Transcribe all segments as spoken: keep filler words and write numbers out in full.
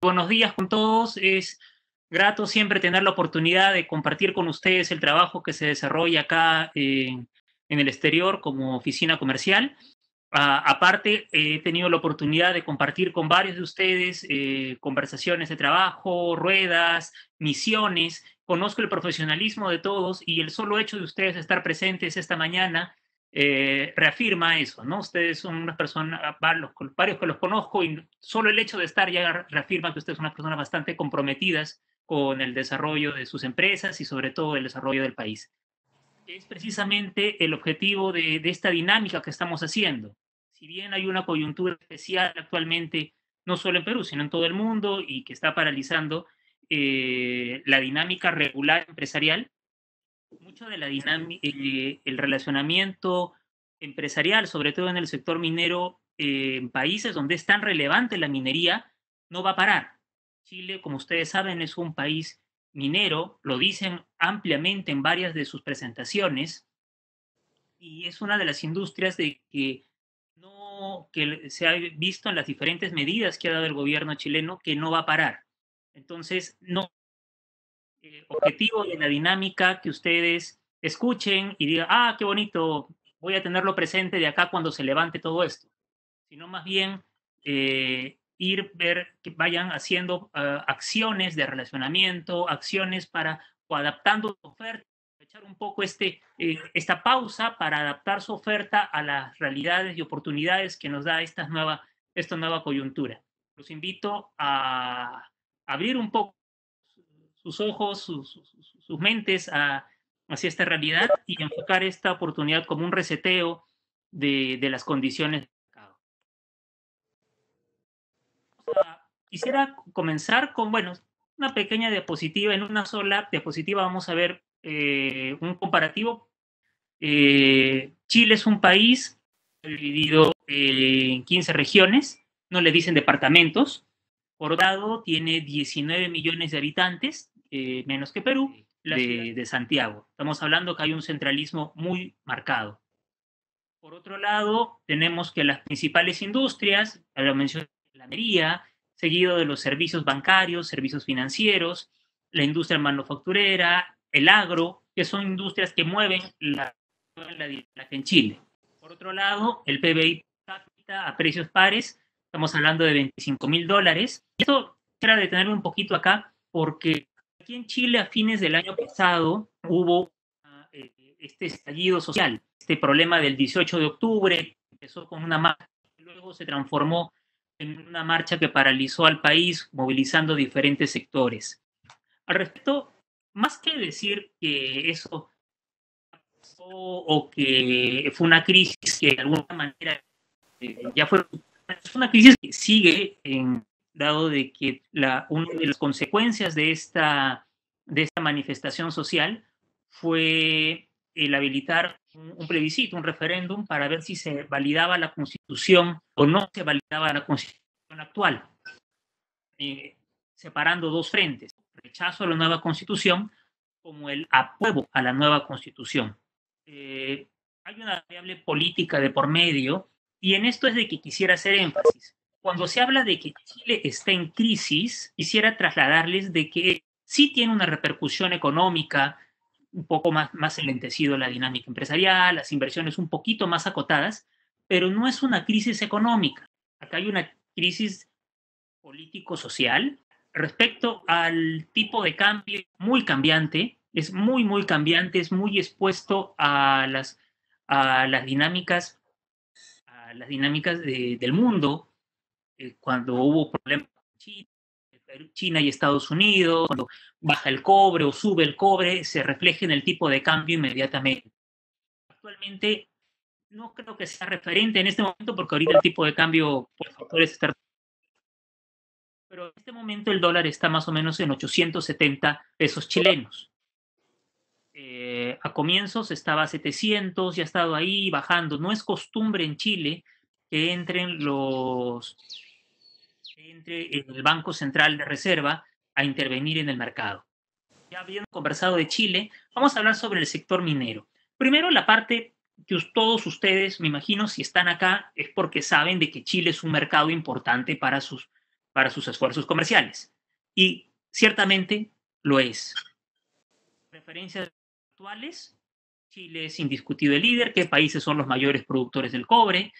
Buenos días con todos. Es grato siempre tener la oportunidad de compartir con ustedes el trabajo que se desarrolla acá eh, en el exterior como oficina comercial. Ah, aparte, eh, he tenido la oportunidad de compartir con varios de ustedes eh, conversaciones de trabajo, ruedas, misiones. Conozco el profesionalismo de todos y el solo hecho de ustedes estar presentes esta mañana Eh, reafirma eso, ¿no? Ustedes son unas personas, varios que los conozco, y solo el hecho de estar ya reafirma que ustedes son unas personas bastante comprometidas con el desarrollo de sus empresas y sobre todo el desarrollo del país. Es precisamente el objetivo de, de esta dinámica que estamos haciendo. Si bien hay una coyuntura especial actualmente, no solo en Perú, sino en todo el mundo, y que está paralizando eh, la dinámica regular empresarial, mucho de la dinámica, eh, el relacionamiento empresarial, sobre todo en el sector minero, eh, en países donde es tan relevante la minería, no va a parar. Chile, como ustedes saben, es un país minero, lo dicen ampliamente en varias de sus presentaciones, y es una de las industrias de que, no, que se ha visto en las diferentes medidas que ha dado el gobierno chileno que no va a parar. Entonces, no Eh, objetivo de la dinámica que ustedes escuchen y digan, ah, qué bonito, voy a tenerlo presente de acá cuando se levante todo esto, sino más bien eh, ir, ver, que vayan haciendo uh, acciones de relacionamiento, acciones para, o adaptando su oferta, echar un poco este, eh, esta pausa para adaptar su oferta a las realidades y oportunidades que nos da esta nueva, esta nueva coyuntura. Los invito a abrir un poco sus ojos, sus, sus, sus mentes a, hacia esta realidad y enfocar esta oportunidad como un reseteo de, de las condiciones del mercado. O sea, quisiera comenzar con, bueno, una pequeña diapositiva. En una sola diapositiva vamos a ver eh, un comparativo. Eh, Chile es un país dividido eh, en quince regiones, no le dicen departamentos. Por otro lado, tiene diecinueve millones de habitantes, eh, menos que Perú, de, de Santiago. Estamos hablando que hay un centralismo muy marcado. Por otro lado, tenemos que las principales industrias, lo mencioné, la minería, seguido de los servicios bancarios, servicios financieros, la industria manufacturera, el agro, que son industrias que mueven la dinámica en Chile. Por otro lado, el P B I per cápita a precios pares, estamos hablando de veinticinco mil dólares. Esto quisiera detenerme un poquito acá, porque aquí en Chile a fines del año pasado hubo uh, este estallido social, este problema del dieciocho de octubre, empezó con una marcha, luego se transformó en una marcha que paralizó al país, movilizando diferentes sectores. Al respecto, más que decir que eso pasó o que fue una crisis que de alguna manera eh, ya fue... Es una crisis que sigue, en, dado de que la, una de las consecuencias de esta, de esta manifestación social fue el habilitar un, un plebiscito, un referéndum, para ver si se validaba la Constitución o no se validaba la Constitución actual, eh, separando dos frentes, el rechazo a la nueva Constitución como el apruebo a la nueva Constitución. Eh, hay una variable política de por medio. Y en esto es de que quisiera hacer énfasis. Cuando se habla de que Chile está en crisis, quisiera trasladarles de que sí tiene una repercusión económica, un poco más, más enlentecido la dinámica empresarial, las inversiones un poquito más acotadas, pero no es una crisis económica. Acá hay una crisis político-social respecto al tipo de cambio muy cambiante, es muy, muy cambiante, es muy expuesto a las, a las dinámicas las dinámicas de, del mundo, eh, cuando hubo problemas con China, China y Estados Unidos, cuando baja el cobre o sube el cobre, se refleja en el tipo de cambio inmediatamente. Actualmente no creo que sea referente en este momento, porque ahorita el tipo de cambio por factores externos. Pero en este momento el dólar está más o menos en ochocientos setenta pesos chilenos. Eh, a comienzos estaba a setecientos, ya ha estado ahí bajando. No es costumbre en Chile que entren los, que entre el Banco Central de Reserva a intervenir en el mercado. Ya habiendo conversado de Chile, vamos a hablar sobre el sector minero. Primero, la parte que todos ustedes, me imagino, si están acá, es porque saben de que Chile es un mercado importante para sus, para sus esfuerzos comerciales. Y ciertamente lo es. Referencias actuales: Chile es indiscutible líder, qué países son los mayores productores del cobre,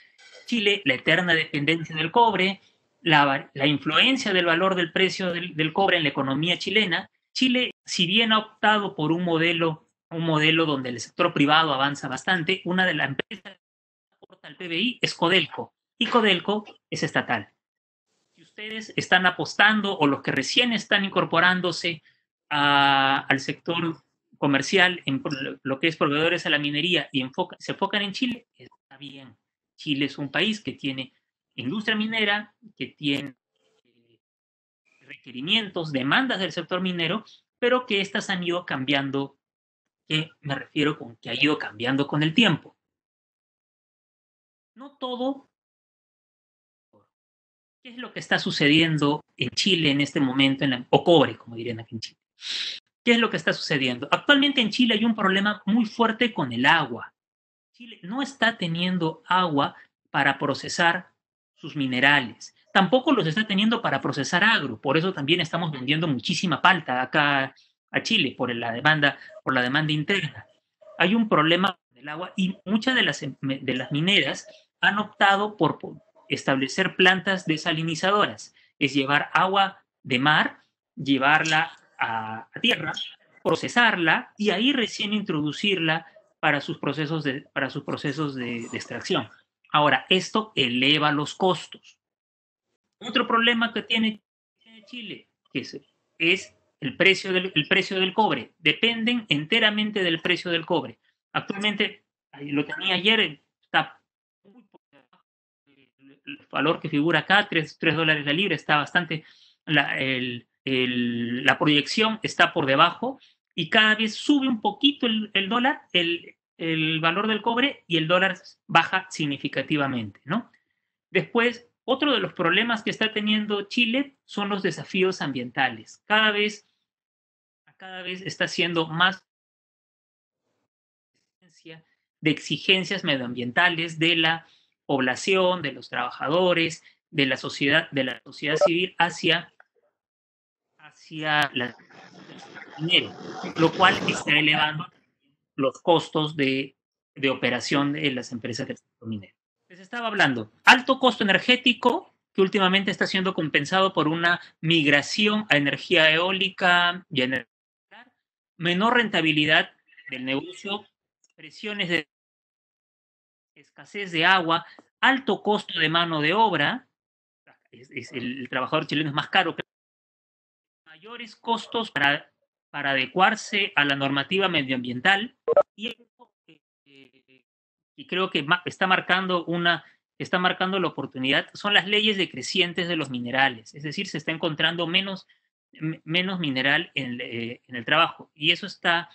Chile, la eterna dependencia del cobre, la, la influencia del valor del precio del, del cobre en la economía chilena. Chile, si bien ha optado por un modelo, un modelo donde el sector privado avanza bastante, una de las empresas que aporta al P B I es Codelco, y Codelco es estatal. Si ustedes están apostando o los que recién están incorporándose a, al sector comercial, en lo que es proveedores a la minería, y enfoca, se enfocan en Chile, está bien. Chile es un país que tiene industria minera, que tiene requerimientos, demandas del sector minero, pero que estas han ido cambiando, que me refiero con que ha ido cambiando con el tiempo. No todo. ¿Qué es lo que está sucediendo en Chile en este momento? En la, o cobre, como dirían aquí en Chile. ¿Qué es lo que está sucediendo? Actualmente en Chile hay un problema muy fuerte con el agua. Chile no está teniendo agua para procesar sus minerales. Tampoco los está teniendo para procesar agro. Por eso también estamos vendiendo muchísima palta acá a Chile, por la demanda, por la demanda interna. Hay un problema del agua y muchas de las, de las mineras han optado por establecer plantas desalinizadoras. Es llevar agua de mar, llevarla a tierra, procesarla y ahí recién introducirla para sus procesos de, para sus procesos de, de extracción. Ahora, esto eleva los costos. Otro problema que tiene Chile es, es el, precio del, el precio del cobre. Dependen enteramente del precio del cobre. Actualmente, lo tenía ayer, está muy por debajo del valor que figura acá, tres dólares la libra, está bastante... La, el, El, la proyección está por debajo y cada vez sube un poquito el, el dólar, el, el valor del cobre, y el dólar baja significativamente, ¿no? Después, otro de los problemas que está teniendo Chile son los desafíos ambientales. Cada vez, cada vez está siendo más de exigencias medioambientales de la población, de los trabajadores, de la sociedad, de la sociedad civil hacia... hacia el dinero, lo cual está elevando los costos de, de operación de las empresas del sector minero. Les estaba hablando, alto costo energético que últimamente está siendo compensado por una migración a energía eólica y energía solar, menor rentabilidad del negocio, presiones de escasez de agua, alto costo de mano de obra, es, es el, el trabajador chileno es más caro que mayores costos para, para adecuarse a la normativa medioambiental y, eh, y creo que ma está, marcando una, está marcando la oportunidad, son las leyes decrecientes de los minerales, es decir, se está encontrando menos, menos mineral en, eh, en el trabajo y eso está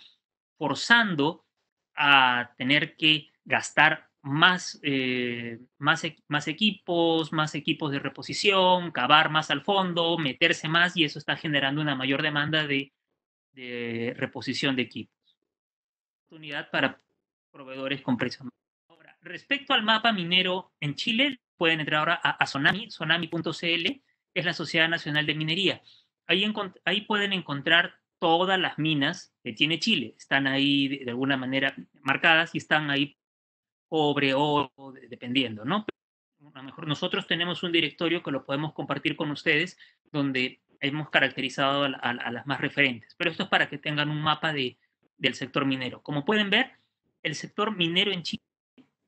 forzando a tener que gastar más, eh, más, más equipos, más equipos de reposición, cavar más al fondo, meterse más, y eso está generando una mayor demanda de, de reposición de equipos. Oportunidad para proveedores con precios. Ahora, respecto al mapa minero en Chile, pueden entrar ahora a, a Sonami, sonami punto c l, es la Sociedad Nacional de Minería. Ahí, ahí pueden encontrar todas las minas que tiene Chile. Están ahí de, de alguna manera marcadas y están ahí cobre, oro, dependiendo, ¿no? A lo mejor nosotros tenemos un directorio que lo podemos compartir con ustedes donde hemos caracterizado a, a, a las más referentes, pero esto es para que tengan un mapa de, del sector minero. Como pueden ver, el sector minero en Chile,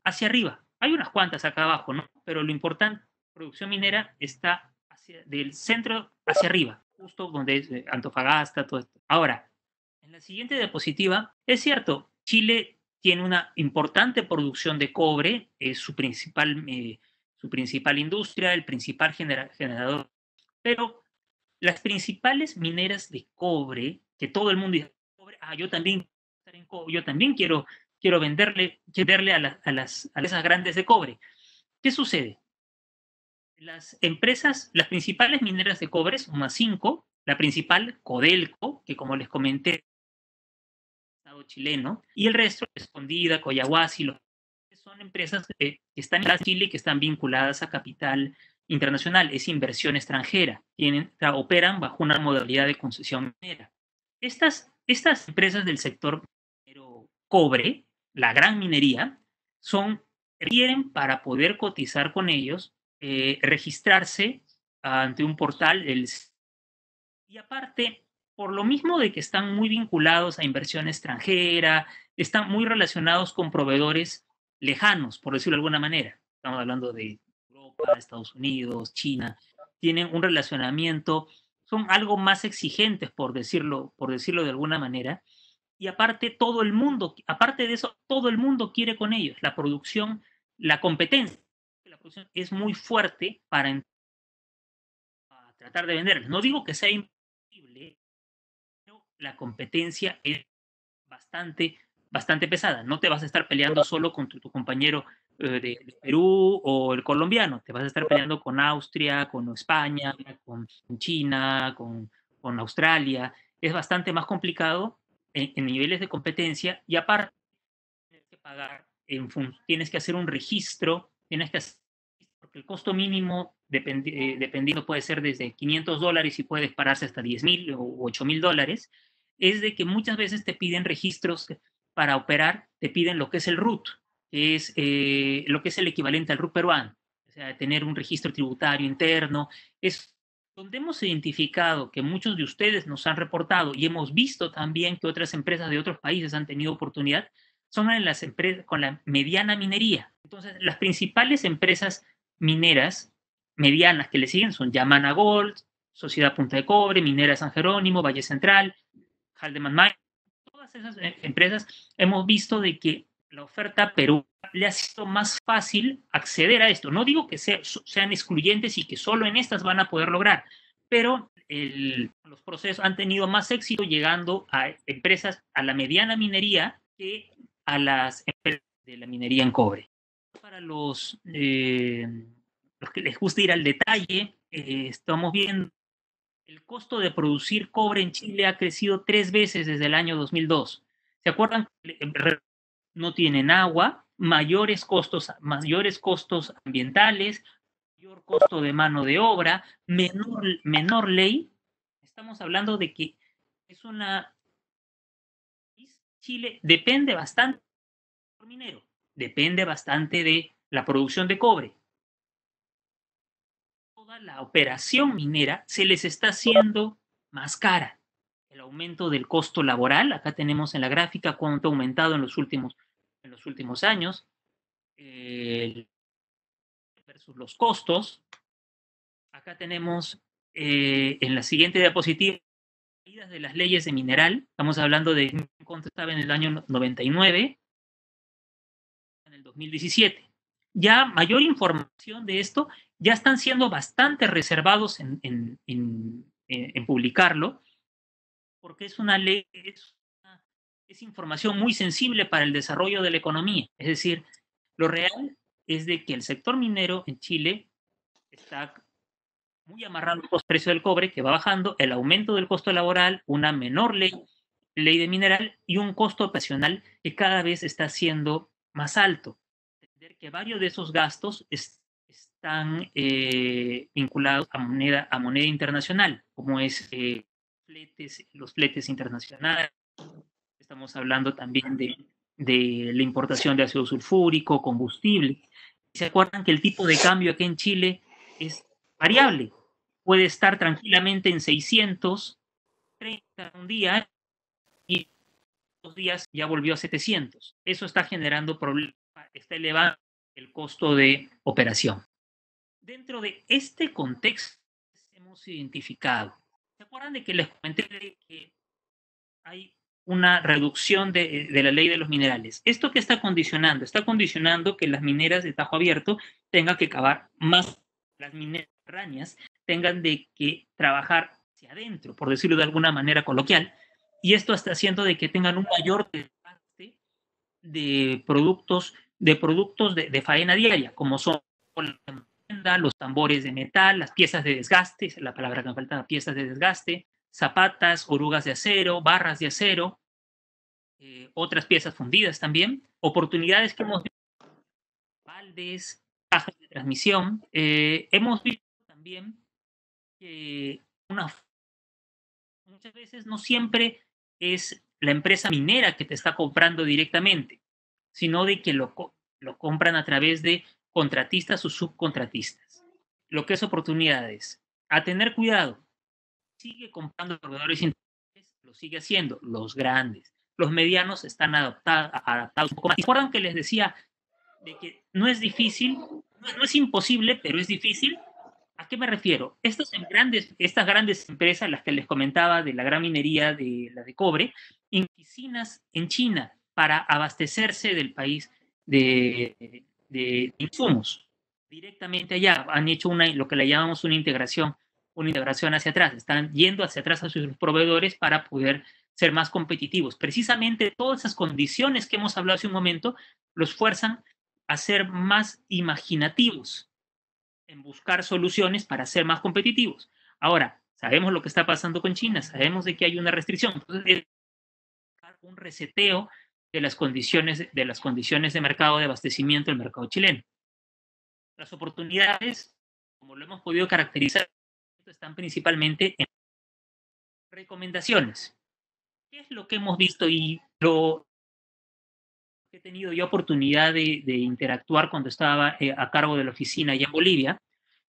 hacia arriba, hay unas cuantas acá abajo, ¿no? Pero lo importante, producción minera está hacia, del centro hacia arriba, justo donde es Antofagasta, todo esto. Ahora, en la siguiente diapositiva, es cierto, Chile tiene una importante producción de cobre, es su principal, eh, su principal industria, el principal genera generador. Pero las principales mineras de cobre, que todo el mundo dice, ah, yo también, yo también quiero, quiero venderle, quiero venderle a, la, a, las, a esas grandes de cobre. ¿Qué sucede? Las empresas, las principales mineras de cobre, son unas cinco, la principal, Codelco, que como les comenté, chileno, y el resto, Escondida, Coyahuasi, son empresas que están en Chile y que están vinculadas a capital internacional es inversión extranjera, tienen, operan bajo una modalidad de concesión minera. Estas, estas empresas del sector minero cobre, la gran minería, son, requieren para poder cotizar con ellos, eh, registrarse ante un portal. El, y aparte, por lo mismo de que están muy vinculados a inversión extranjera, están muy relacionados con proveedores lejanos, por decirlo de alguna manera. Estamos hablando de Europa, Estados Unidos, China. Tienen un relacionamiento, son algo más exigentes, por decirlo, por decirlo de alguna manera. Y aparte, todo el mundo, aparte de eso, todo el mundo quiere con ellos. La producción, la competencia, la producción es muy fuerte para, para tratar de venderles. No digo que sea imposible, pero la competencia es bastante, bastante pesada. No te vas a estar peleando solo con tu, tu compañero eh, de, de Perú o el colombiano. Te vas a estar peleando con Austria, con España, con China, con, con Australia. Es bastante más complicado en, en niveles de competencia, y aparte tienes que pagar, en tienes que hacer un registro, tienes que hacer, porque el costo mínimo depend, eh, dependiendo puede ser desde quinientos dólares y puede dispararse hasta diez mil o ocho mil dólares, es de que muchas veces te piden registros para operar, te piden lo que es el R U T, que es eh, lo que es el equivalente al R U T peruano, o sea, tener un registro tributario interno. Es donde hemos identificado que muchos de ustedes nos han reportado, y hemos visto también que otras empresas de otros países han tenido oportunidad, son en las empresas con la mediana minería. Entonces, las principales empresas mineras medianas que le siguen son Yamana Gold, Sociedad Punta de Cobre, Minera San Jerónimo, Valle Central, Haldeman-Main. Todas esas empresas hemos visto de que la oferta peruana le ha sido más fácil acceder a esto. No digo que sea, sean excluyentes y que solo en estas van a poder lograr, pero el, los procesos han tenido más éxito llegando a empresas, a la mediana minería, que a las empresas de la minería en cobre. Para los, eh, los que les gusta ir al detalle, eh, estamos viendo el costo de producir cobre en Chile ha crecido tres veces desde el año dos mil dos. ¿Se acuerdan? No tienen agua, mayores costos, mayores costos ambientales, mayor costo de mano de obra, menor, menor ley. Estamos hablando de que es una... Chile depende bastante del minero, depende bastante de la producción de cobre. Toda la operación minera se les está haciendo más cara. El aumento del costo laboral, acá tenemos en la gráfica cuánto ha aumentado en los últimos en los últimos años, eh, versus los costos. Acá tenemos eh, en la siguiente diapositiva, caídas de las leyes de mineral. Estamos hablando de cuánto estaba en el año noventa y nueve, en el dos mil diecisiete. Ya mayor información de esto, ya están siendo bastante reservados en, en, en, en publicarlo, porque es una ley... Es Es información muy sensible para el desarrollo de la economía. Es decir, lo real es de que el sector minero en Chile está muy amarrado al precio del cobre, que va bajando, el aumento del costo laboral, una menor ley, ley de mineral y un costo operacional que cada vez está siendo más alto. Entender que varios de esos gastos es, están eh, vinculados a moneda, a moneda internacional, como es eh, fletes, los fletes internacionales. Estamos hablando también de, de la importación de ácido sulfúrico, combustible. ¿Se acuerdan que el tipo de cambio aquí en Chile es variable? Puede estar tranquilamente en seiscientos treinta un día y dos días ya volvió a setecientos. Eso está generando problemas, está elevando el costo de operación. Dentro de este contexto hemos identificado. ¿Se acuerdan de que les comenté de que hay una reducción de, de la ley de los minerales? ¿Esto qué está condicionando? Está condicionando que las mineras de tajo abierto tengan que cavar más, las mineras subterráneas tengan de que trabajar hacia adentro, por decirlo de alguna manera coloquial, y esto está haciendo de que tengan un mayor desgaste de productos de productos de, de faena diaria, como son los tambores de metal, las piezas de desgaste, la palabra que me falta, piezas de desgaste, zapatas, orugas de acero, barras de acero, eh, otras piezas fundidas también, oportunidades que hemos visto, baldes, cajas de transmisión. Eh, hemos visto también que una, muchas veces no siempre es la empresa minera que te está comprando directamente, sino de que lo, lo compran a través de contratistas o subcontratistas. Lo que es oportunidades. A tener cuidado. Sigue comprando proveedores internacionales, lo sigue haciendo, los grandes. Los medianos están adaptados, adaptados un poco más. ¿Recuerdan que les decía de que no es difícil, no, no es imposible, pero es difícil? ¿A qué me refiero? Estas grandes, estas grandes empresas, las que les comentaba de la gran minería, de la de cobre, en oficinas en China para abastecerse del país de, de, de insumos directamente allá. Han hecho una, lo que le llamamos una integración, una integración hacia atrás. Están yendo hacia atrás a sus proveedores para poder ser más competitivos. Precisamente todas esas condiciones que hemos hablado hace un momento los fuerzan a ser más imaginativos en buscar soluciones para ser más competitivos. Ahora, sabemos lo que está pasando con China, sabemos de que hay una restricción, entonces un reseteo de las condiciones, de las condiciones de mercado, de abastecimiento del mercado chileno. Las oportunidades, como lo hemos podido caracterizar, están principalmente en recomendaciones. ¿Qué es lo que hemos visto y lo he tenido yo oportunidad de, de interactuar cuando estaba eh, a cargo de la oficina allá en Bolivia?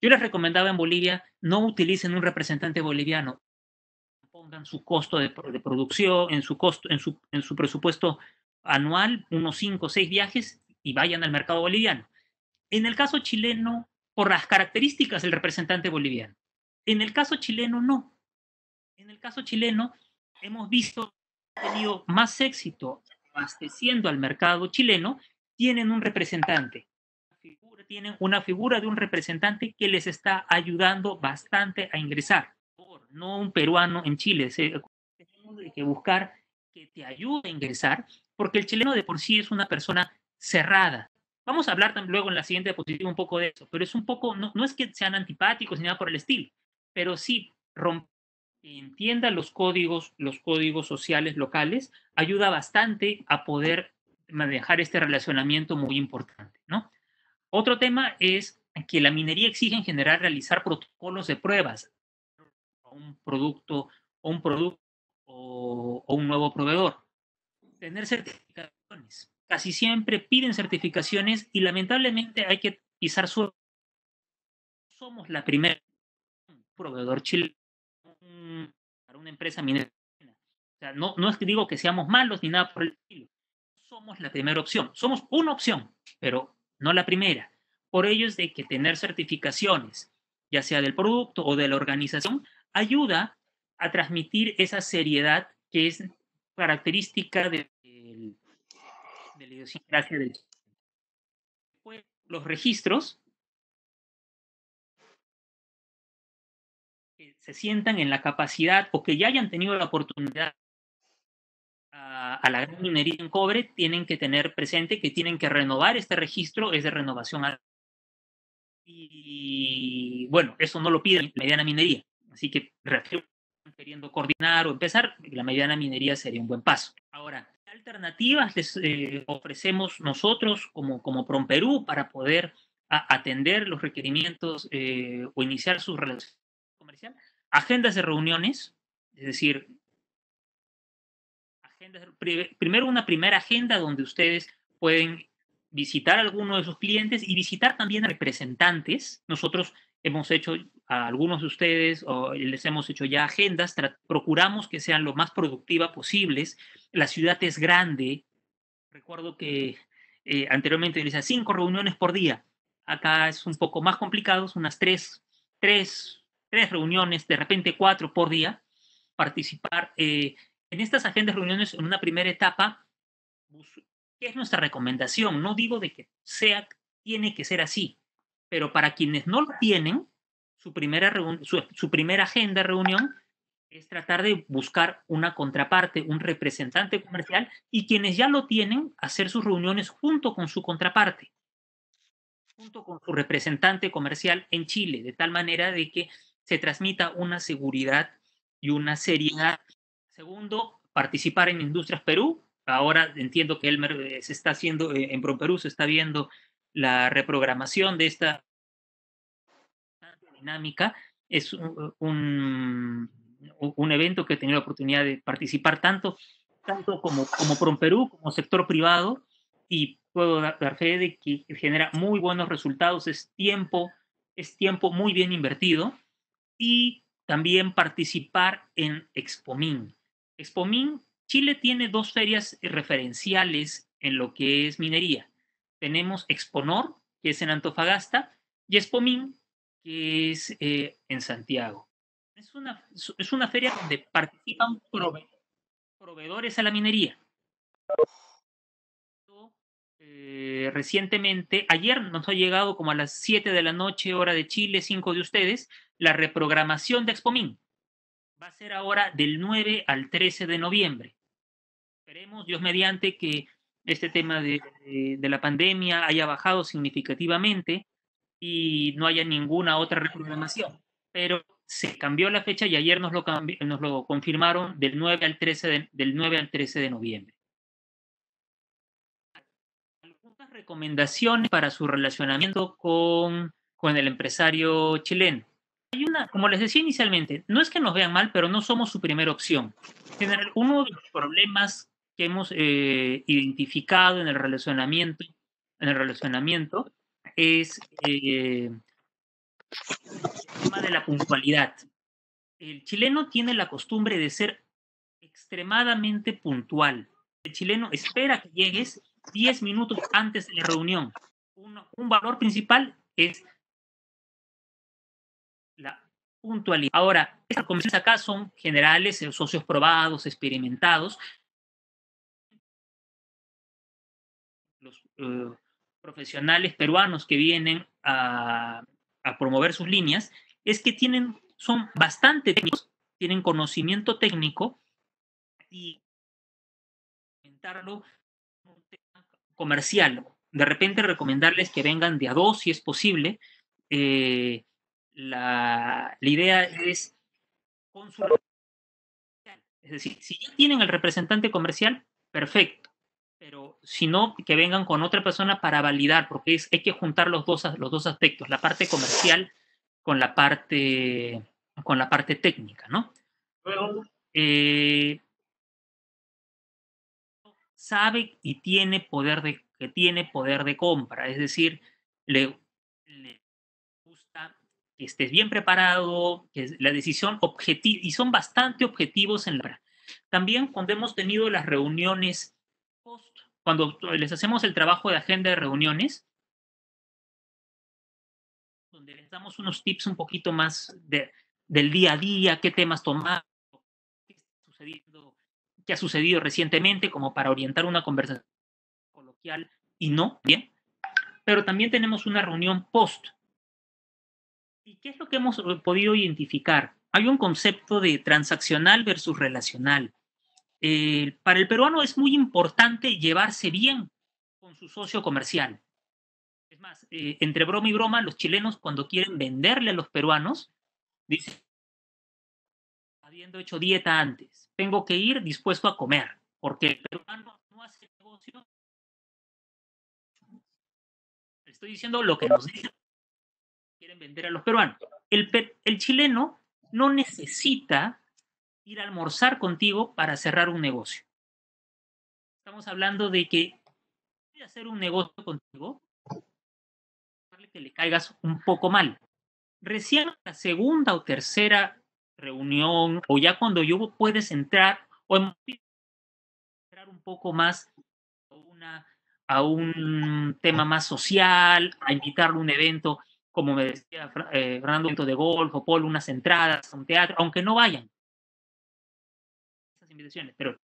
Yo les recomendaba en Bolivia, no utilicen un representante boliviano, pongan su costo de, de producción, en su, costo, en, su, en su presupuesto anual, unos cinco o seis viajes y vayan al mercado boliviano. En el caso chileno, por las características del representante boliviano. En el caso chileno, no. En el caso chileno, hemos visto que han tenido más éxito abasteciendo al mercado chileno, tienen un representante, tienen una figura de un representante que les está ayudando bastante a ingresar. No un peruano en Chile, hay que buscar que te ayude a ingresar, porque el chileno de por sí es una persona cerrada. Vamos a hablar luego en la siguiente diapositiva un poco de eso, pero es un poco, no, no es que sean antipáticos ni nada por el estilo, pero sí romper, entienda los códigos, los códigos sociales locales, ayuda bastante a poder manejar este relacionamiento muy importante, ¿no? Otro tema es que la minería exige en general realizar protocolos de pruebas a un producto o un producto o, o un nuevo proveedor. Tener certificaciones. Casi siempre piden certificaciones y lamentablemente hay que pisar suelo. Somos la primera proveedor chileno para una empresa minera. O sea, no, no es que digo que seamos malos ni nada por el estilo. Somos la primera opción. Somos una opción, pero no la primera. Por ello es de que tener certificaciones, ya sea del producto o de la organización, ayuda a transmitir esa seriedad que es característica de, de, de la idiosincrasia del chileno. Después, los registros. Se sientan en la capacidad o que ya hayan tenido la oportunidad a, a la gran minería en cobre, tienen que tener presente que tienen que renovar este registro, es de renovación. Y bueno, eso no lo pide la mediana minería. Así que, queriendo coordinar o empezar, la mediana minería sería un buen paso. Ahora, ¿qué alternativas les eh, ofrecemos nosotros como, como PROMPERÚ para poder a, atender los requerimientos eh, o iniciar sus relaciones comerciales? Agendas de reuniones, es decir, agendas, primero una primera agenda donde ustedes pueden visitar a alguno de sus clientes y visitar también a representantes. Nosotros hemos hecho, a algunos de ustedes, o les hemos hecho ya agendas, procuramos que sean lo más productivas posibles. La ciudad es grande. Recuerdo que eh, anteriormente yo decía cinco reuniones por día. Acá es un poco más complicado, es unas tres, tres tres reuniones, de repente cuatro por día, participar eh, en estas agendas de reuniones en una primera etapa, que es nuestra recomendación. No digo de que sea, tiene que ser así, pero para quienes no lo tienen, su primera, su, su primera agenda de reunión es tratar de buscar una contraparte, un representante comercial, y quienes ya lo tienen, hacer sus reuniones junto con su contraparte, junto con su representante comercial en Chile, de tal manera de que se transmita una seguridad y una seriedad. Segundo, participar en Industrias Perú. Ahora entiendo que él se está haciendo, en ProPerú se está viendo la reprogramación de esta dinámica es un, un, un evento que he tenido la oportunidad de participar tanto, tanto como, como PROMPERÚ, como sector privado, y puedo dar fe de que genera muy buenos resultados, es tiempo, es tiempo muy bien invertido, y también participar en Expomin. Expomin, Chile tiene dos ferias referenciales en lo que es minería. Tenemos Exponor, que es en Antofagasta, y Expomin, que es eh, en Santiago. Es una, es una feria donde participan prove proveedores a la minería. Eh, recientemente, ayer nos ha llegado como a las siete de la noche, hora de Chile, cinco de ustedes, la reprogramación de Expomin. Va a ser ahora del nueve al trece de noviembre. Esperemos, Dios mediante, que este tema de, de, de la pandemia haya bajado significativamente y no haya ninguna otra reprogramación. Pero se cambió la fecha y ayer nos lo, nos lo confirmaron del nueve al trece de noviembre. Algunas recomendaciones para su relacionamiento con, con el empresario chileno. Hay una, como les decía inicialmente, no es que nos vean mal, pero no somos su primera opción. En general, uno de los problemas que hemos eh, identificado en el relacionamiento, en el relacionamiento es eh, el tema de la puntualidad. El chileno tiene la costumbre de ser extremadamente puntual. El chileno espera que llegues diez minutos antes de la reunión. Uno, un valor principal es la puntualidad. Ahora, estas recomendaciones acá son generales, socios probados, experimentados. Los eh, profesionales peruanos que vienen a, a promover sus líneas es que tienen, son bastante técnicos, tienen conocimiento técnico y comentarlo comercial. De repente recomendarles que vengan de a dos si es posible. Eh, La, la idea es consultar. Es decir, si ya tienen el representante comercial, perfecto. Pero si no, que vengan con otra persona para validar, porque es, hay que juntar los dos, los dos aspectos, la parte comercial con la parte, con la parte técnica, ¿no? Luego, eh, sabe y tiene poder de, que tiene poder de compra. Es decir, le, le que estés bien preparado, que la decisión objetiva, y son bastante objetivos en la... También cuando hemos tenido las reuniones, post, cuando les hacemos el trabajo de agenda de reuniones, donde les damos unos tips un poquito más de, del día a día, qué temas tomar, qué está sucediendo, qué ha sucedido recientemente, como para orientar una conversación coloquial y no, bien. Pero también tenemos una reunión post. ¿Y qué es lo que hemos podido identificar? Hay un concepto de transaccional versus relacional. Eh, para el peruano es muy importante llevarse bien con su socio comercial. Es más, eh, entre broma y broma, los chilenos cuando quieren venderle a los peruanos, dicen, habiendo hecho dieta antes, tengo que ir dispuesto a comer, porque el peruano no hace negocio. Estoy diciendo lo que nos dicen. Quieren vender a los peruanos. El, el chileno no necesita ir a almorzar contigo para cerrar un negocio. Estamos hablando de que de hacer un negocio contigo, que le caigas un poco mal. Recién la segunda o tercera reunión, o ya cuando yo puedes entrar, o entrar un poco más a, una, a un tema más social, a invitarle a un evento, como me decía eh, Fernando, de golf o polo, unas entradas, un teatro, aunque no vayan. Esas invitaciones, pero,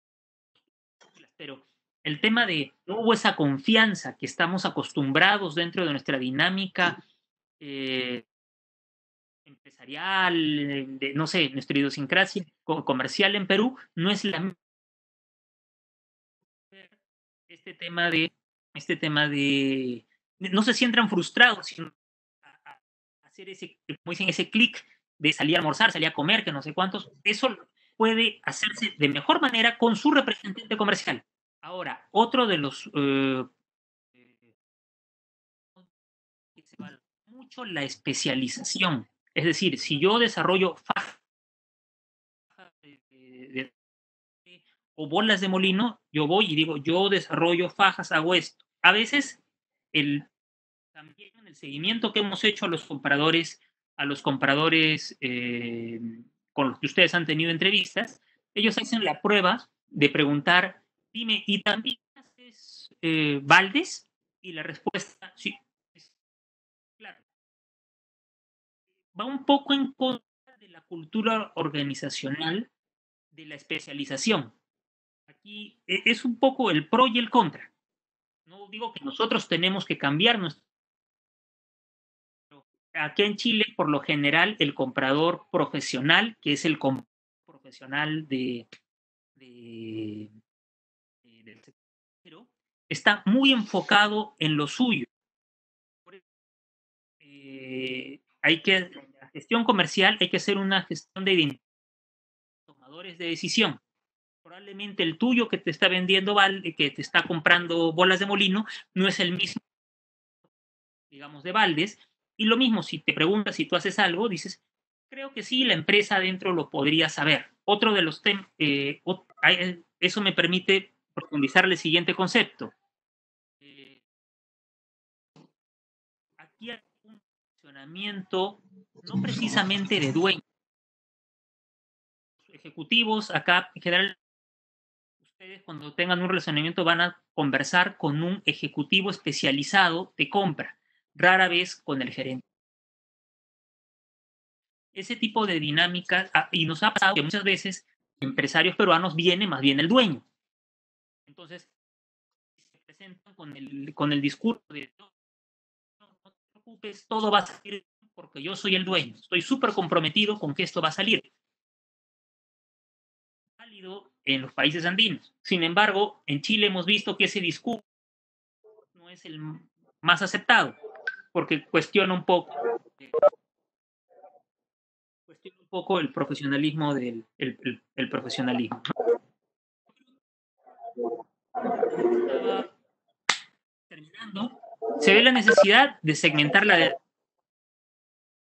pero el tema de no hubo esa confianza que estamos acostumbrados dentro de nuestra dinámica eh, empresarial, de, no sé, nuestra idiosincrasia comercial en Perú, no es la misma. Este tema de, este tema de, no se sientan frustrados, sino hacer ese, como dicen, ese clic de salir a almorzar, salir a comer, que no sé cuántos, eso puede hacerse de mejor manera con su representante comercial. Ahora, otro de los eh, mucho la especialización. Es decir, si yo desarrollo faja de, de, de, o bolas de molino, yo voy y digo, yo desarrollo fajas, hago esto. A veces, el, también en el seguimiento que hemos hecho a los compradores, a los compradores eh, con los que ustedes han tenido entrevistas, ellos hacen la prueba de preguntar, dime, ¿y también haces eh, baldes? Y la respuesta, sí. Va un poco en contra de la cultura organizacional de la especialización. Aquí es un poco el pro y el contra. No digo que nosotros tenemos que cambiar nuestro... Aquí en Chile, por lo general, el comprador profesional, que es el comprador profesional de, de, de, del sector, está muy enfocado en lo suyo. Eh, Hay que, en la gestión comercial hay que hacer una gestión de tomadores de decisión. Probablemente el tuyo que te está vendiendo, que te está comprando bolas de molino, no es el mismo, digamos, de baldes. Y lo mismo, si te preguntas si tú haces algo, dices, creo que sí, la empresa adentro lo podría saber. Otro de los temas, eh, eso me permite profundizar el siguiente concepto. Eh, aquí hay no precisamente de dueños. Los ejecutivos acá, en general, ustedes cuando tengan un relacionamiento van a conversar con un ejecutivo especializado de compra, rara vez con el gerente. Ese tipo de dinámicas, y nos ha pasado que muchas veces empresarios peruanos viene más bien el dueño. Entonces, se presentan con el, con el discurso de... todo va a salir porque yo soy el dueño. Estoy súper comprometido con que esto va a salir. Válido en los países andinos. Sin embargo, en Chile hemos visto que ese discurso no es el más aceptado porque cuestiona un poco, cuestiona un poco el profesionalismo del el, el, el profesionalismo. Terminando. Se ve la necesidad de segmentar la deuda.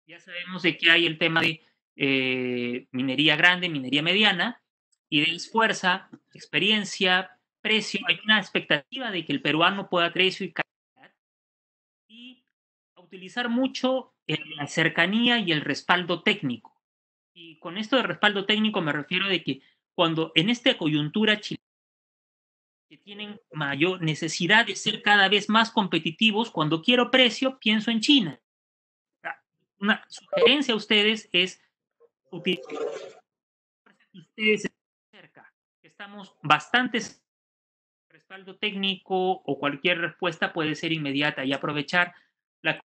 Ya sabemos de que hay el tema de eh, minería grande, minería mediana, y de fuerza, experiencia, precio. Hay una expectativa de que el peruano pueda precio y calidad y utilizar mucho el, la cercanía y el respaldo técnico. Y con esto de respaldo técnico me refiero de que cuando en esta coyuntura chilena, que tienen mayor necesidad de ser cada vez más competitivos. Cuando quiero precio, pienso en China. Una sugerencia a ustedes es utilizar ustedes cerca. Estamos bastante respaldo técnico o cualquier respuesta puede ser inmediata y aprovechar la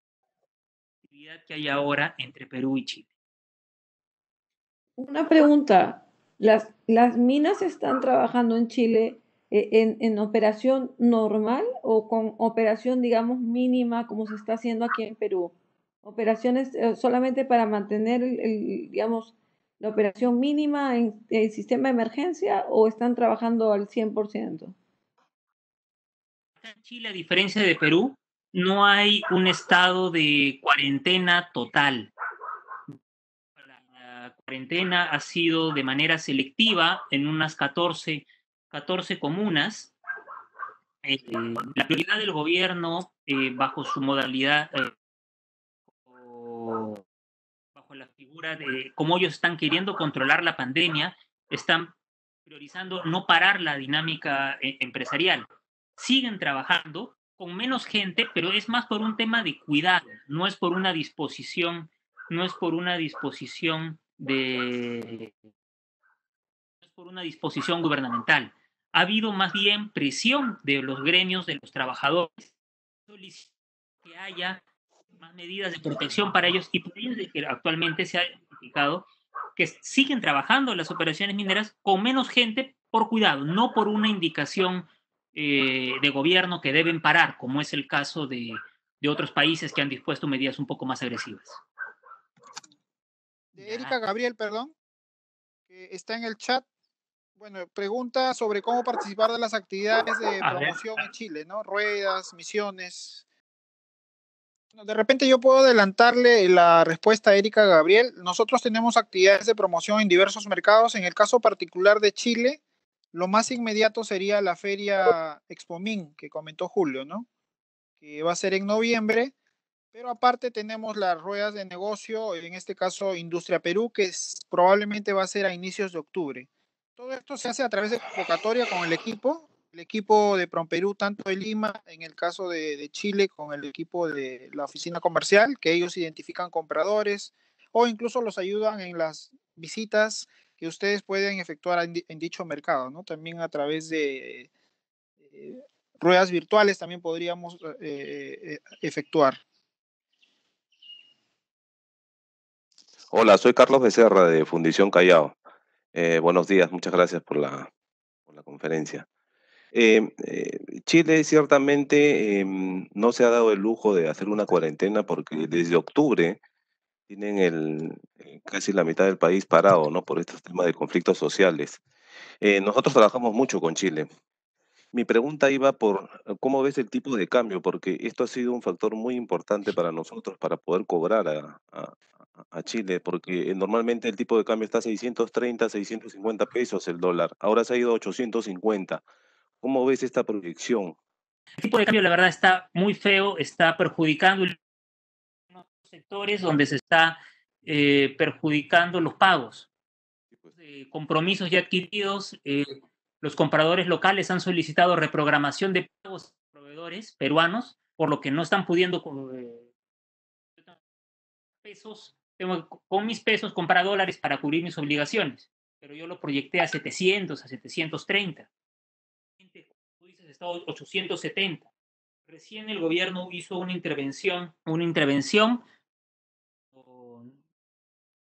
actividad que hay ahora entre Perú y Chile. Una pregunta. ¿Las, las minas están trabajando en Chile En, en operación normal o con operación, digamos, mínima como se está haciendo aquí en Perú? Operaciones eh, solamente para mantener, el, el, digamos, la operación mínima en el sistema de emergencia o están trabajando al cien por ciento? En Chile, a diferencia de Perú, no hay un estado de cuarentena total. La cuarentena ha sido de manera selectiva en unas catorce comunas. Eh, la prioridad del gobierno, eh, bajo su modalidad, eh, o bajo la figura de cómo ellos están queriendo controlar la pandemia, están priorizando no parar la dinámica eh, empresarial. Siguen trabajando con menos gente, pero es más por un tema de cuidado, no es por una disposición, no es por una disposición de... no es por una disposición gubernamental. Ha habido más bien presión de los gremios, de los trabajadores, que haya más medidas de protección para ellos y por ello que actualmente se ha identificado que siguen trabajando las operaciones mineras con menos gente por cuidado, no por una indicación eh, de gobierno que deben parar, como es el caso de, de otros países que han dispuesto medidas un poco más agresivas. De Erika Gabriel, perdón, que está en el chat. Bueno, pregunta sobre cómo participar de las actividades de promoción en Chile, ¿no? Ruedas, misiones. De repente yo puedo adelantarle la respuesta a Erika Gabriel. Nosotros tenemos actividades de promoción en diversos mercados. En el caso particular de Chile, lo más inmediato sería la feria Expomin, que comentó Julio, ¿no? Que va a ser en noviembre. Pero aparte tenemos las ruedas de negocio, en este caso Industria Perú, que es, probablemente va a ser a inicios de octubre. Todo esto se hace a través de convocatoria con el equipo, el equipo de PROMPERÚ, tanto de Lima, en el caso de, de Chile, con el equipo de la oficina comercial, que ellos identifican compradores o incluso los ayudan en las visitas que ustedes pueden efectuar en, en dicho mercado, ¿no? También a través de eh, ruedas virtuales también podríamos eh, efectuar. Hola, soy Carlos Becerra de Fundición Callao. Eh, buenos días, muchas gracias por la, por la conferencia. Eh, eh, Chile ciertamente eh, no se ha dado el lujo de hacer una cuarentena porque desde octubre tienen el, eh, casi la mitad del país parado, ¿no? Por estos temas de conflictos sociales. Eh, nosotros trabajamos mucho con Chile. Mi pregunta iba por cómo ves el tipo de cambio, porque esto ha sido un factor muy importante para nosotros para poder cobrar a, a, a Chile, porque normalmente el tipo de cambio está a seiscientos treinta, seiscientos cincuenta pesos el dólar, ahora se ha ido a ochocientos cincuenta. ¿Cómo ves esta proyección? El tipo de cambio, la verdad, está muy feo, está perjudicando los sectores donde se está eh, perjudicando los pagos, eh, compromisos ya adquiridos. eh, Los compradores locales han solicitado reprogramación de pagos a proveedores peruanos, por lo que no están pudiendo con, eh, pesos, tengo, con mis pesos comprar dólares para cubrir mis obligaciones. Pero yo lo proyecté a setecientos, a setecientos treinta. Tú dices, está a ochocientos setenta. Recién el gobierno hizo una intervención, una intervención.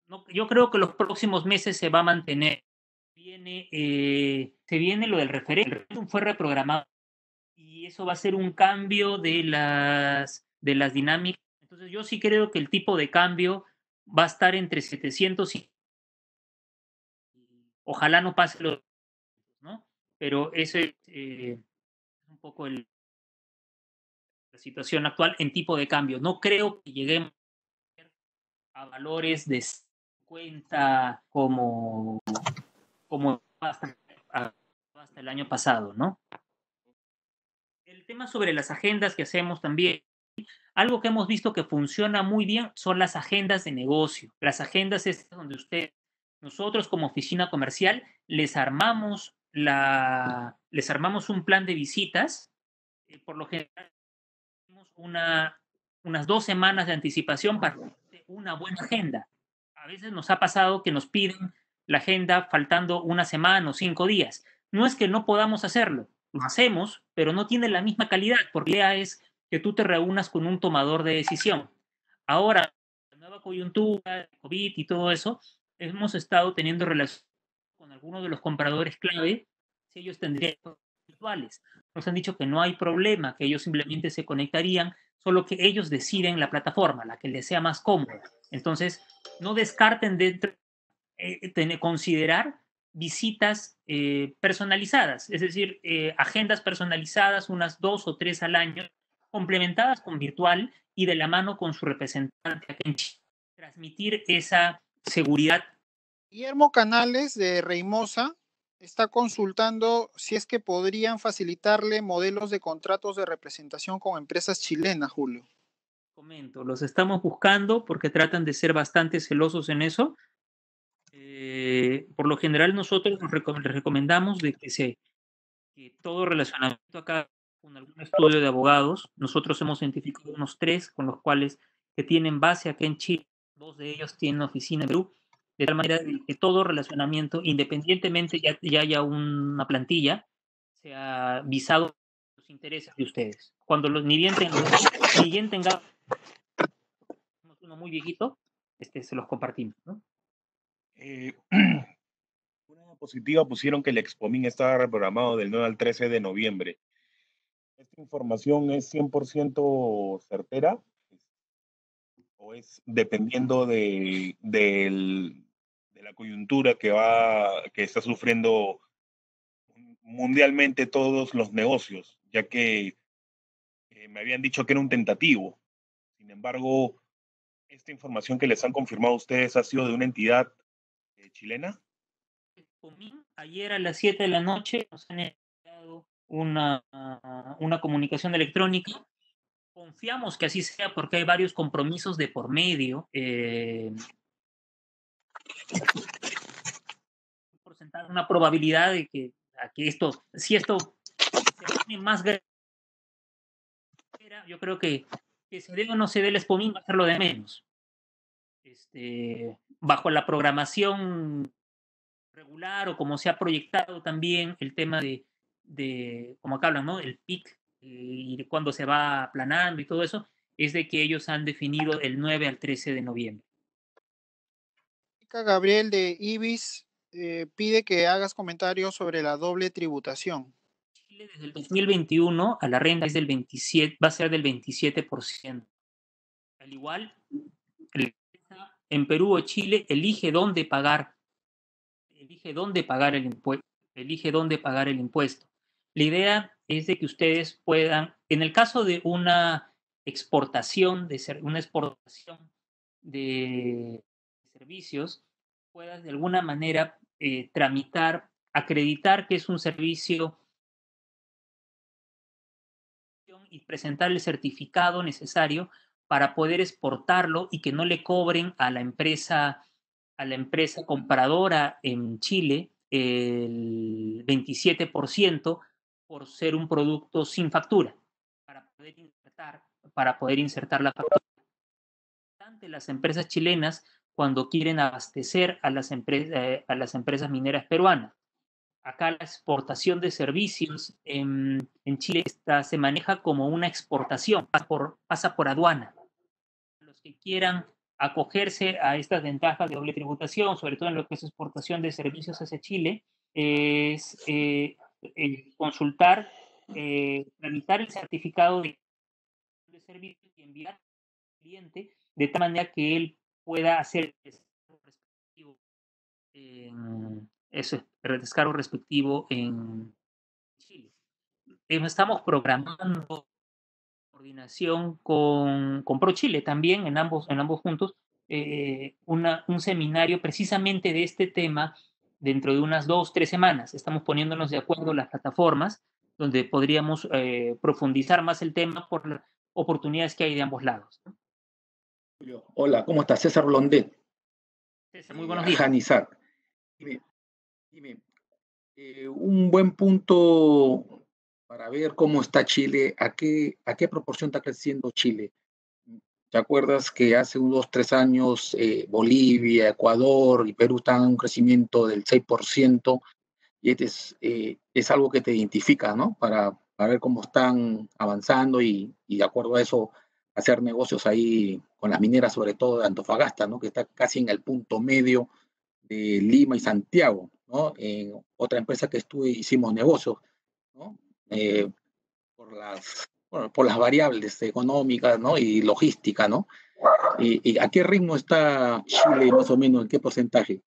No, yo creo que los próximos meses se va a mantener. Viene, eh, se viene lo del referéndum. El referéndum fue reprogramado y eso va a ser un cambio de las, de las dinámicas. Entonces yo sí creo que el tipo de cambio va a estar entre setecientos y... Ojalá no pase lo... ¿no? Pero ese es eh, un poco el, la situación actual en tipo de cambio. No creo que lleguemos a valores de cincuenta como... como hasta, hasta el año pasado, ¿no? El tema sobre las agendas que hacemos también, algo que hemos visto que funciona muy bien son las agendas de negocio. Las agendas es donde usted, nosotros como oficina comercial, les armamos, la, les armamos un plan de visitas. Eh, por lo general, tenemos una, unas dos semanas de anticipación para una buena agenda. A veces nos ha pasado que nos piden la agenda faltando una semana o cinco días. No es que no podamos hacerlo, lo hacemos, pero no tiene la misma calidad, porque la idea es que tú te reúnas con un tomador de decisión. Ahora, la nueva coyuntura, COVID y todo eso, hemos estado teniendo relación con algunos de los compradores clave, si ellos tendrían virtuales. Nos han dicho que no hay problema, que ellos simplemente se conectarían, solo que ellos deciden la plataforma, la que les sea más cómoda. Entonces, no descarten dentro Eh, tener, considerar visitas eh, personalizadas, es decir, eh, agendas personalizadas, unas dos o tres al año, complementadas con virtual y de la mano con su representante aquí en Chile, transmitir esa seguridad. Guillermo Canales de Reimosa está consultando si es que podrían facilitarle modelos de contratos de representación con empresas chilenas, Julio. Comento, los estamos buscando porque tratan de ser bastante celosos en eso. Eh, por lo general nosotros les recom- recomendamos de que, se, que todo relacionamiento acá con algún estudio de abogados, nosotros hemos identificado unos tres con los cuales que tienen base aquí en Chile, dos de ellos tienen oficina en Perú, de tal manera que todo relacionamiento, independientemente ya, ya haya una plantilla, sea visado los intereses de ustedes. Cuando los, ni bien tengamos uno muy viejito, este, se los compartimos, ¿no? Eh, una diapositiva pusieron que el Expomin estaba reprogramado del nueve al trece de noviembre. ¿Esta información es cien por ciento certera? ¿O es dependiendo de, de, el, de la coyuntura que, va, que está sufriendo mundialmente todos los negocios? Ya que eh, me habían dicho que era un tentativo. Sin embargo, ¿esta información que les han confirmado ustedes ha sido de una entidad eh, chilena? Ayer a las siete de la noche nos han enviado una, una comunicación electrónica. Confiamos que así sea porque hay varios compromisos de por medio. Eh, porcentaje, una probabilidad de que, a que esto, si esto se pone más grave, yo creo que, que se dé o no se dé el Expomin va a ser lo de menos. Este, bajo la programación regular o como se ha proyectado también el tema de, de como acá hablan, ¿no? El P I C y cuando se va aplanando y todo eso, es de que ellos han definido el nueve al trece de noviembre. Gabriel de Ibis eh, pide que hagas comentarios sobre la doble tributación. Chile desde el dos mil veintiuno a la renta es del veintisiete, va a ser del veintisiete por ciento. Al igual, en Perú o Chile elige dónde pagar, elige dónde pagar el impuesto, elige dónde pagar el impuesto. La idea es de que ustedes puedan, en el caso de una exportación de ser, una exportación de servicios, puedas de alguna manera eh, tramitar, acreditar que es un servicio y presentar el certificado necesario para poder exportarlo y que no le cobren a la empresa, a la empresa compradora en Chile el veintisiete por ciento por ser un producto sin factura, para poder insertar, para poder insertar la factura. Ante las empresas chilenas cuando quieren abastecer a las, eh, a las empresas mineras peruanas. Acá la exportación de servicios en, en Chile está, se maneja como una exportación, pasa por, pasa por aduana. Los que quieran acogerse a estas ventajas de doble tributación, sobre todo en lo que es exportación de servicios hacia Chile, es eh, eh, consultar, eh, tramitar el certificado de servicio y enviar al cliente de tal manera que él pueda hacer el descargo respectivo en, eso, el descargo respectivo en Chile. Estamos programando coordinación con, con ProChile también, en ambos, en ambos juntos, eh, una, un seminario precisamente de este tema dentro de unas dos, tres semanas. Estamos poniéndonos de acuerdo las plataformas donde podríamos eh, profundizar más el tema por las oportunidades que hay de ambos lados, ¿no? Hola, ¿cómo estás? César Blondet. César, muy buenos días. Janizar. Dime, dime eh, un buen punto para ver cómo está Chile, a qué, a qué proporción está creciendo Chile. ¿Te acuerdas que hace unos tres años eh, Bolivia, Ecuador y Perú estaban en un crecimiento del seis por ciento? Y este es, eh, es algo que te identifica, ¿no? Para, para ver cómo están avanzando y, y de acuerdo a eso hacer negocios ahí con las mineras, sobre todo de Antofagasta, ¿no? Que está casi en el punto medio de Lima y Santiago, ¿no? En otra empresa que estuve, hicimos negocios, ¿no? Eh, por, las, bueno, por las variables económicas, ¿no? Y logística, ¿no? Y, y ¿a qué ritmo está Chile, más o menos? ¿En qué porcentaje?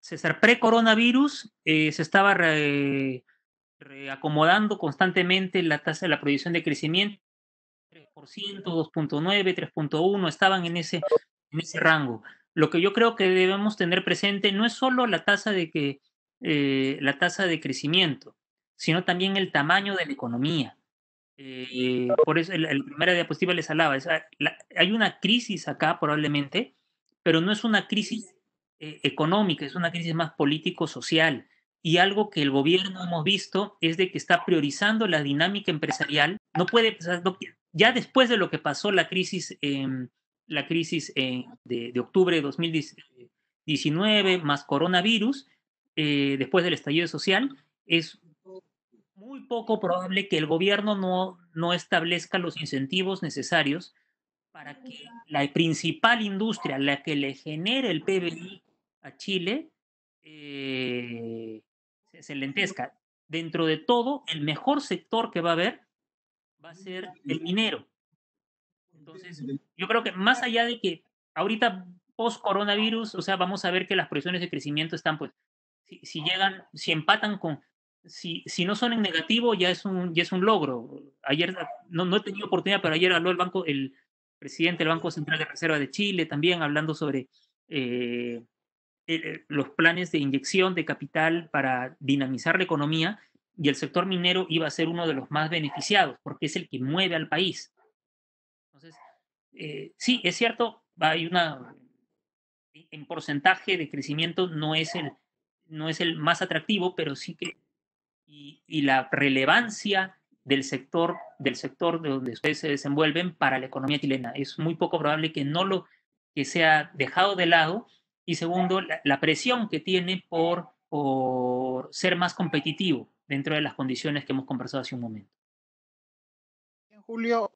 César, pre-coronavirus eh, se estaba re, reacomodando constantemente la tasa de la proyección de crecimiento, dos punto nueve, tres punto uno, estaban en ese, en ese rango. Lo que yo creo que debemos tener presente no es solo la tasa de, que, eh, la tasa de crecimiento, sino también el tamaño de la economía. Eh, por eso en la primera diapositiva les hablaba, es, la, hay una crisis acá probablemente, pero no es una crisis eh, económica, es una crisis más político-social. Y algo que el gobierno hemos visto es de que está priorizando la dinámica empresarial. No puede, no, ya después de lo que pasó la crisis, eh, la crisis eh, de, de octubre de dos mil diecinueve, más coronavirus, eh, después del estallido social, es muy poco probable que el gobierno no, no establezca los incentivos necesarios para que la principal industria, la que le genera el P B I a Chile, eh, se lentezca. Dentro de todo, el mejor sector que va a haber va a ser el minero. Entonces, yo creo que más allá de que ahorita post-coronavirus, o sea, vamos a ver que las proyecciones de crecimiento están, pues, si, si llegan, si empatan con, si, si no son en negativo, ya es un, ya es un logro. Ayer, no, no he tenido oportunidad, pero ayer habló el banco, el, presidente del Banco Central de Reserva de Chile, también hablando sobre eh, eh, los planes de inyección de capital para dinamizar la economía, y el sector minero iba a ser uno de los más beneficiados, porque es el que mueve al país. Entonces, eh, sí, es cierto, hay una... en porcentaje de crecimiento no es el, no es el más atractivo, pero sí que... Y, y la relevancia del sector, del sector de donde ustedes se desenvuelven para la economía chilena. Es muy poco probable que, no lo, que sea dejado de lado. Y segundo, la, la presión que tiene por, por ser más competitivo dentro de las condiciones que hemos conversado hace un momento. Julio,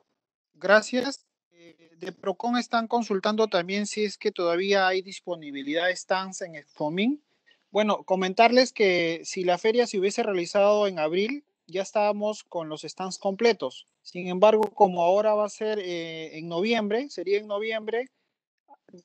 gracias. De ProCom están consultando también si es que todavía hay disponibilidad de stands en Expomin. Bueno, comentarles que si la feria se hubiese realizado en abril, ya estábamos con los stands completos. Sin embargo, como ahora va a ser eh, en noviembre, sería en noviembre,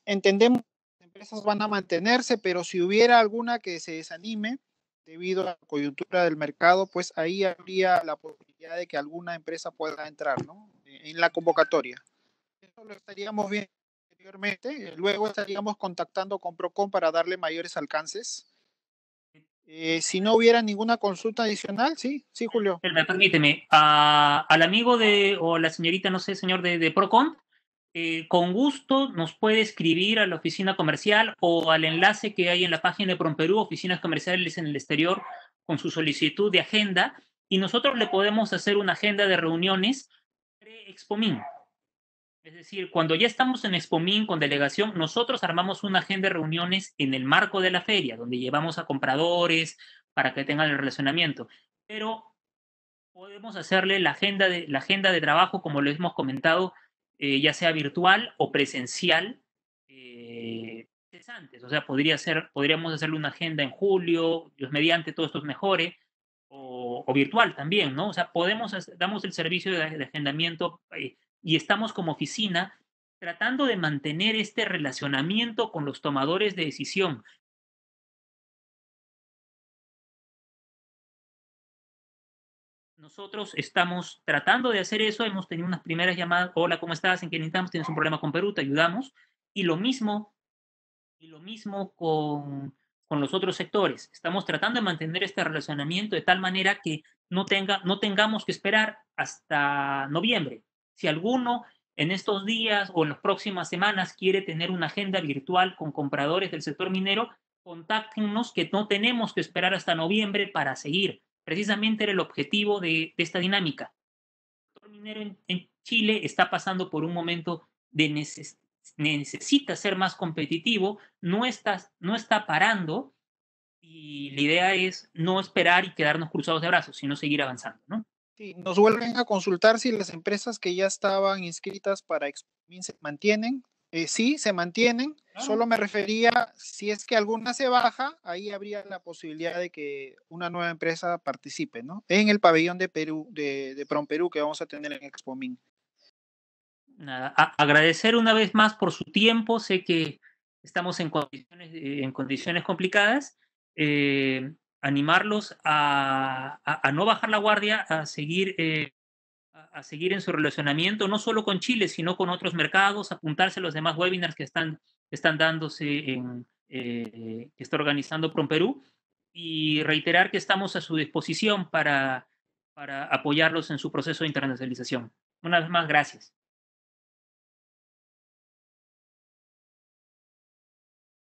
entendemos que las empresas van a mantenerse, pero si hubiera alguna que se desanime debido a la coyuntura del mercado, pues ahí habría la posibilidad de que alguna empresa pueda entrar, ¿no?, en la convocatoria. Eso lo estaríamos viendo anteriormente. Luego estaríamos contactando con ProCom para darle mayores alcances. Eh, si no hubiera ninguna consulta adicional, sí, sí, Julio. Permíteme, a, al amigo de, o la señorita, no sé, señor de, de ProCom, eh, con gusto nos puede escribir a la oficina comercial o al enlace que hay en la página de PROMPERÚ, oficinas comerciales en el exterior, con su solicitud de agenda, y nosotros le podemos hacer una agenda de reuniones pre-Expomin. Es decir, cuando ya estamos en Expomin con delegación, nosotros armamos una agenda de reuniones en el marco de la feria, donde llevamos a compradores para que tengan el relacionamiento. Pero podemos hacerle la agenda de, la agenda de trabajo, como lo hemos comentado, eh, ya sea virtual o presencial. Eh, antes. O sea, podría ser, podríamos hacerle una agenda en julio, Dios mediante, todo esto mejore, o, o virtual también, ¿no? O sea, podemos, damos el servicio de, de agendamiento. Eh, Y estamos como oficina tratando de mantener este relacionamiento con los tomadores de decisión. Nosotros estamos tratando de hacer eso. Hemos tenido unas primeras llamadas. Hola, ¿cómo estás? ¿En qué necesitamos? ¿Tienes un problema con Perú? Te ayudamos. Y lo mismo, y lo mismo con, con los otros sectores. Estamos tratando de mantener este relacionamiento de tal manera que no, tenga, no tengamos que esperar hasta noviembre. Si alguno en estos días o en las próximas semanas quiere tener una agenda virtual con compradores del sector minero, contáctenos, que no tenemos que esperar hasta noviembre para seguir. Precisamente era el objetivo de, de esta dinámica. El sector minero en, en Chile está pasando por un momento de neces, necesita ser más competitivo, no está, no está parando, y la idea es no esperar y quedarnos cruzados de brazos, sino seguir avanzando, ¿no? Sí, nos vuelven a consultar si las empresas que ya estaban inscritas para Expomin se mantienen. Eh, sí, se mantienen. Claro. Solo me refería, si es que alguna se baja, ahí habría la posibilidad de que una nueva empresa participe, ¿no?, en el pabellón de Perú, de, de PROMPERÚ, que vamos a tener en Expomin. Nada, a agradecer una vez más por su tiempo. Sé que estamos en condiciones, en condiciones complicadas. Eh, animarlos a, a, a no bajar la guardia, a seguir, eh, a, a seguir en su relacionamiento, no solo con Chile, sino con otros mercados, apuntarse a los demás webinars que están, están dándose, en, eh, que está organizando PROMPERÚ, y reiterar que estamos a su disposición para, para apoyarlos en su proceso de internacionalización. Una vez más, gracias.